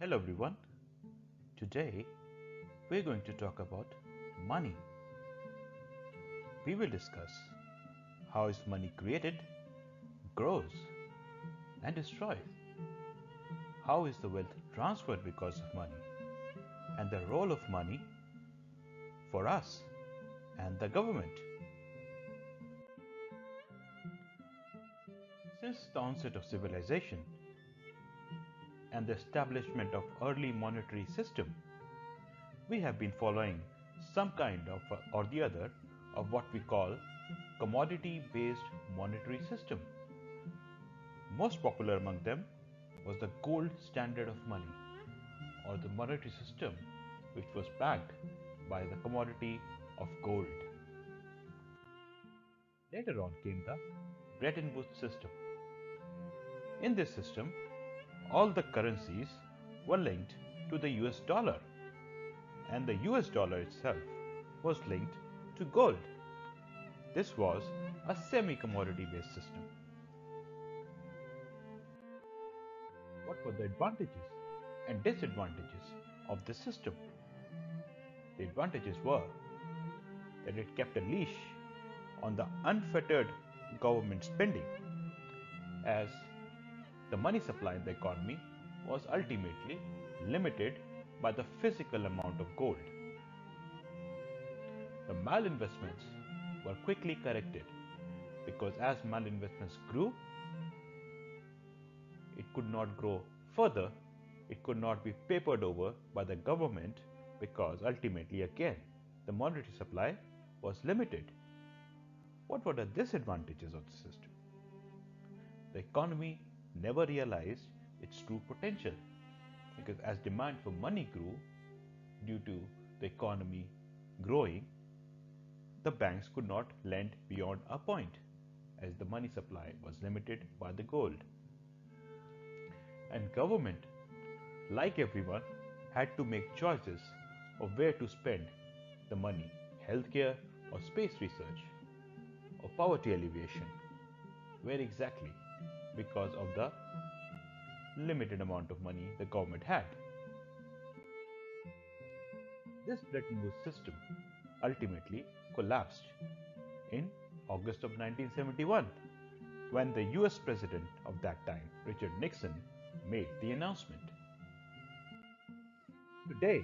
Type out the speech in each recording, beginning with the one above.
Hello everyone. Today we're going to talk about money. We will discuss how is money created, grows and destroyed, how is the wealth transferred because of money, and the role of money for us and the government. Since the onset of civilization and the establishment of early monetary system, we have been following some kind of or the other of what we call commodity-based monetary system. Most popular among them was the gold standard of money, or the monetary system which was backed by the commodity of gold. Later on came the Bretton Woods system. In this system, all the currencies were linked to the US dollar, and the US dollar itself was linked to gold. This was a semi-commodity based system. What were the advantages and disadvantages of this system? The advantages were that it kept a leash on the unfettered government spending, as the money supply in the economy was ultimately limited by the physical amount of gold. The malinvestments were quickly corrected, because as malinvestments grew, it could not grow further, it could not be papered over by the government, because ultimately again the monetary supply was limited. What were the disadvantages of the system? The economy never realized its true potential, because as demand for money grew due to the economy growing, the banks could not lend beyond a point, as the money supply was limited by the gold. And government, like everyone, had to make choices of where to spend the money: healthcare or space research or poverty alleviation. Where exactly? Because of the limited amount of money the government had. This Bretton Woods system ultimately collapsed in August of 1971, when the US President of that time, Richard Nixon, made the announcement. Today,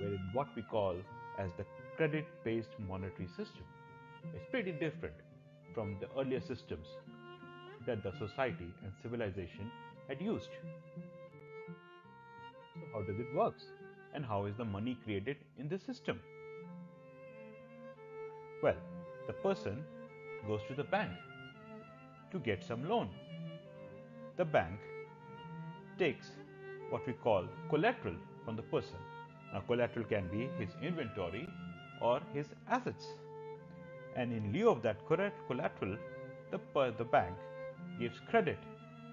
we're in what we call as the credit-based monetary system. It's pretty different from the earlier systems that the society and civilization had used. So how does it work, and how is the money created in this system? Well, the person goes to the bank to get some loan. The bank takes what we call collateral from the person. Now, collateral can be his inventory or his assets, and in lieu of that collateral, the bank gives credit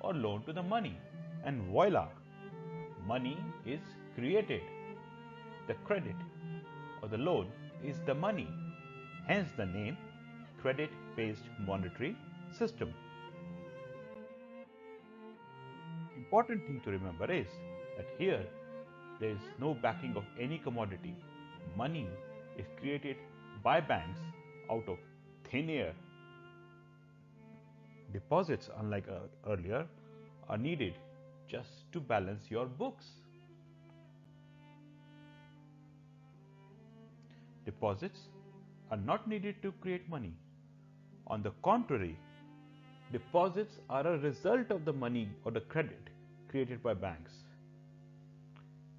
or loan to the money, and voila, money is created. The credit or the loan is the money, hence the name credit-based monetary system. Important thing to remember is that here there is no backing of any commodity. Money is created by banks out of thin air. Deposits, unlike earlier, are needed just to balance your books. Deposits are not needed to create money. On the contrary, deposits are a result of the money or the credit created by banks.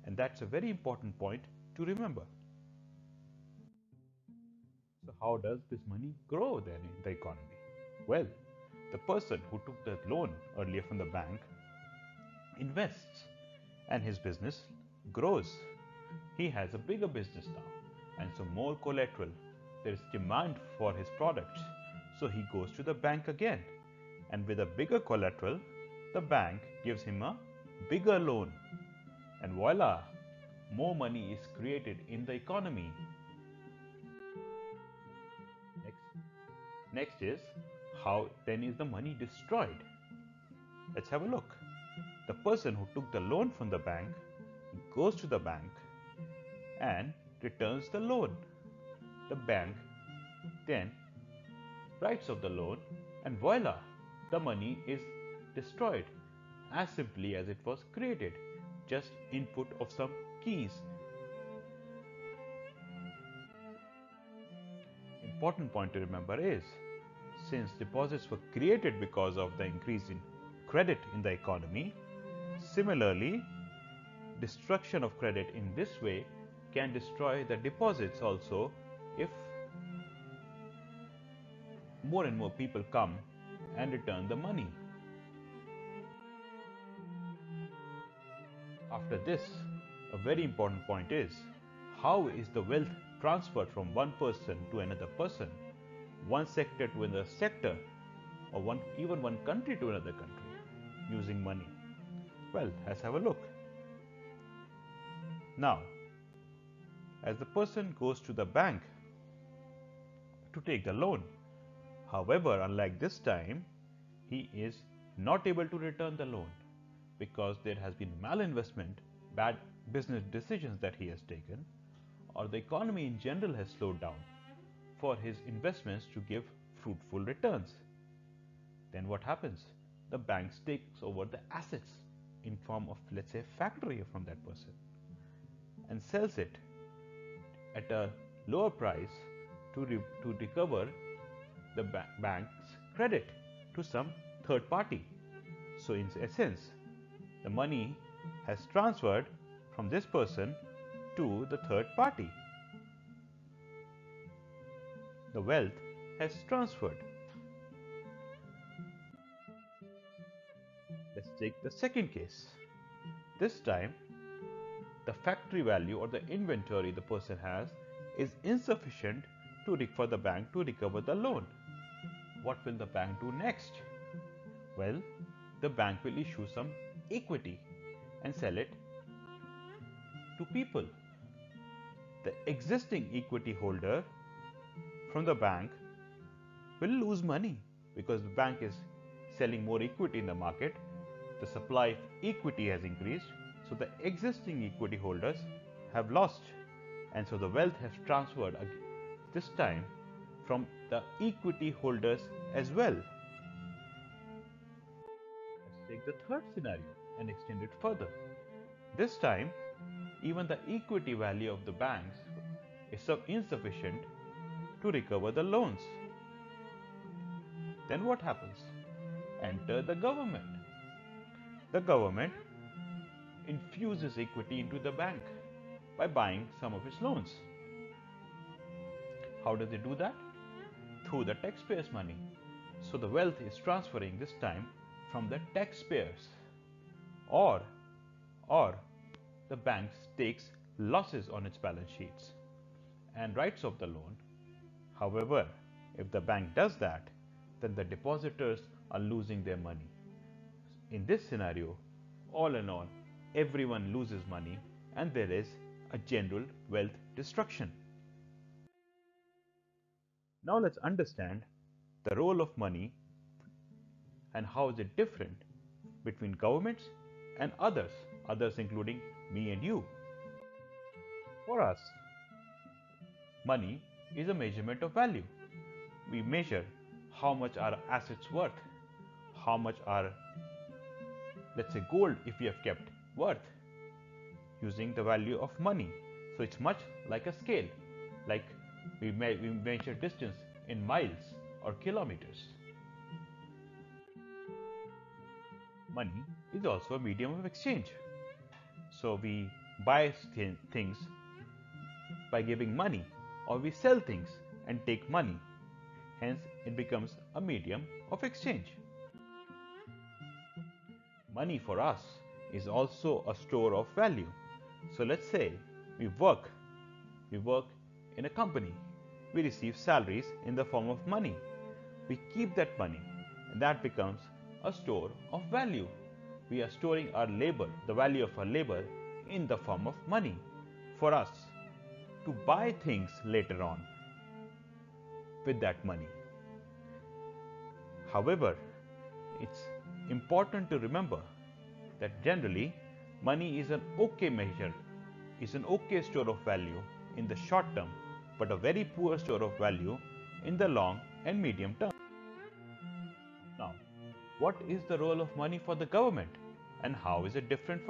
And that's a very important point to remember. So how does this money grow then in the economy? Well, the person who took the loan earlier from the bank invests, and his business grows. He has a bigger business now, and so more collateral. There is demand for his products, so he goes to the bank again, and with a bigger collateral, the bank gives him a bigger loan, and voila, more money is created in the economy. Next is, how then is the money destroyed? Let's have a look. The person who took the loan from the bank goes to the bank and returns the loan. The bank then writes off the loan and voila, the money is destroyed as simply as it was created, just input of some keys. Important point to remember is, since deposits were created because of the increase in credit in the economy, similarly, destruction of credit in this way can destroy the deposits also if more and more people come and return the money. After this, a very important point is, how is the wealth transferred from one person to another person, one sector to another sector, or even one country to another country using money? Well, let's have a look. Now, as the person goes to the bank to take the loan, however, unlike this time, he is not able to return the loan because there has been malinvestment, bad business decisions that he has taken, or the economy in general has slowed down for his investments to give fruitful returns. Then what happens? The bank takes over the assets in form of, let's say, factory from that person and sells it at a lower price to recover the bank's credit to some third party. So in essence, the money has transferred from this person to the third party. The wealth has transferred. Let's take the second case. This time, the factory value or the inventory the person has is insufficient for the bank to recover the loan. What will the bank do next? Well, the bank will issue some equity and sell it to people. The existing equity holder from the bank will lose money because the bank is selling more equity in the market. The supply of equity has increased, so the existing equity holders have lost, and so the wealth has transferred this time from the equity holders as well. Let's take the third scenario and extend it further. This time, even the equity value of the banks is insufficient to recover the loans. Then what happens? Enter the government. The government infuses equity into the bank by buying some of its loans. How does it do that? Through the taxpayers' money. So the wealth is transferring this time from the taxpayers, or the bank takes losses on its balance sheets and writes off the loan. However, if the bank does that, then the depositors are losing their money. In this scenario, all in all, everyone loses money and there is a general wealth destruction. Now let's understand the role of money and how is it different between governments and others including me and you. For us, money is a measurement of value. We measure how much our assets worth, how much our, let's say, gold if we have kept worth, using the value of money. So it's much like a scale, like we measure distance in miles or kilometers. Money is also a medium of exchange. So we buy things by giving money, or we sell things and take money. Hence, it becomes a medium of exchange. Money for us is also a store of value. So let's say we work in a company, we receive salaries in the form of money. We keep that money and that becomes a store of value. We are storing our labor, the value of our labor, in the form of money for us to buy things later on with that money. However, it's important to remember that generally money is an okay measure is an okay store of value in the short term, but a very poor store of value in the long and medium term. Now, what is the role of money for the government, and how is it different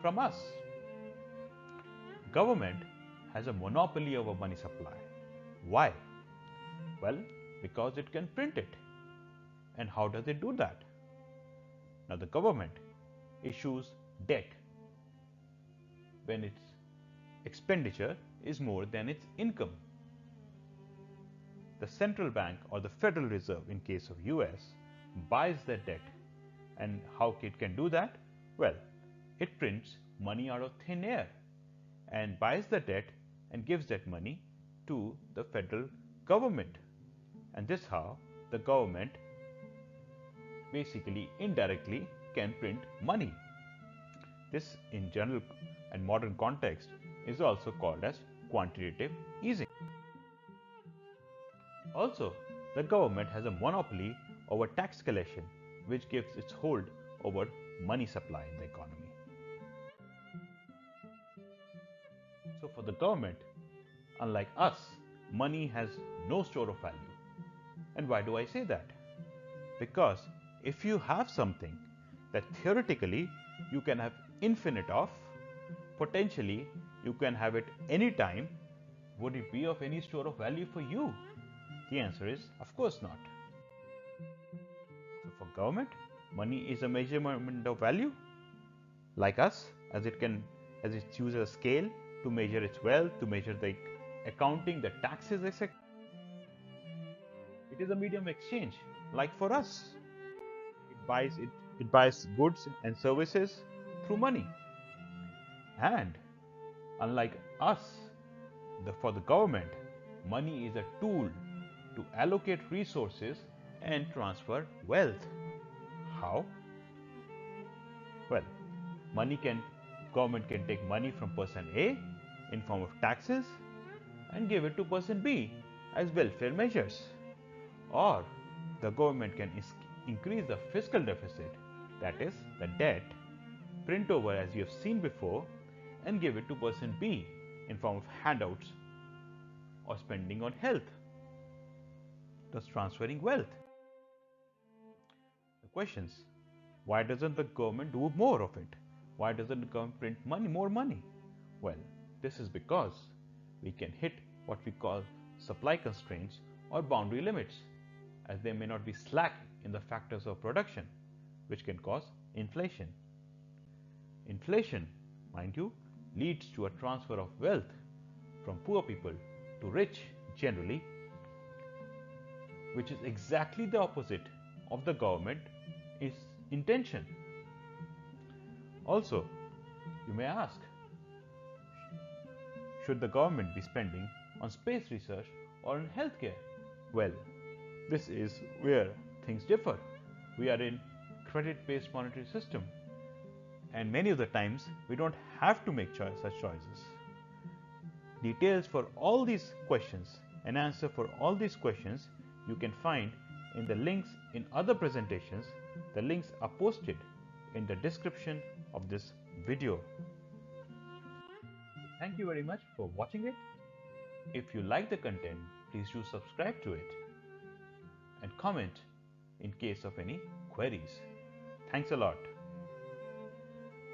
from us? Government has a monopoly over money supply. Why? Well, because it can print it. And how does it do that? Now, the government issues debt when its expenditure is more than its income. The central bank, or the Federal Reserve in case of US, buys that debt. And how it can do that? Well, it prints money out of thin air and buys the debt and gives that money to the federal government. And this how the government basically indirectly can print money. This in general and modern context is also called as quantitative easing. Also, the government has a monopoly over tax collection, which gives its hold over money supply in the economy. So for the government, unlike us, money has no store of value. And why do I say that? Because if you have something that theoretically you can have infinite of, potentially you can have it anytime, would it be of any store of value for you? The answer is, of course not. So for government, money is a measurement of value, like us, as it uses a scale to measure its wealth, to measure the accounting, the taxes, etc. It is a medium of exchange, like for us. It buys goods and services through money. And unlike us, for the government, money is a tool to allocate resources and transfer wealth. How? Well, government can take money from person A in form of taxes and give it to person B as welfare measures. Or the government can increase the fiscal deficit, that is the debt, print over as you have seen before, and give it to person B in form of handouts or spending on health, thus transferring wealth. The questions: why doesn't the government do more of it? Why doesn't the government print more money? Well, this is because we can hit what we call supply constraints or boundary limits, as they may not be slack in the factors of production, which can cause inflation. Inflation, mind you, leads to a transfer of wealth from poor people to rich generally, which is exactly the opposite of the government's intention. Also, you may ask, should the government be spending on space research or on healthcare? Well, this is where things differ. We are in credit-based monetary system, and many of the times we don't have to make such choices. Details for all these questions, an answer for all these questions, you can find in the links in other presentations. The links are posted in the description of this video. Thank you very much for watching it. If you like the content, please do subscribe to it and comment in case of any queries. Thanks a lot.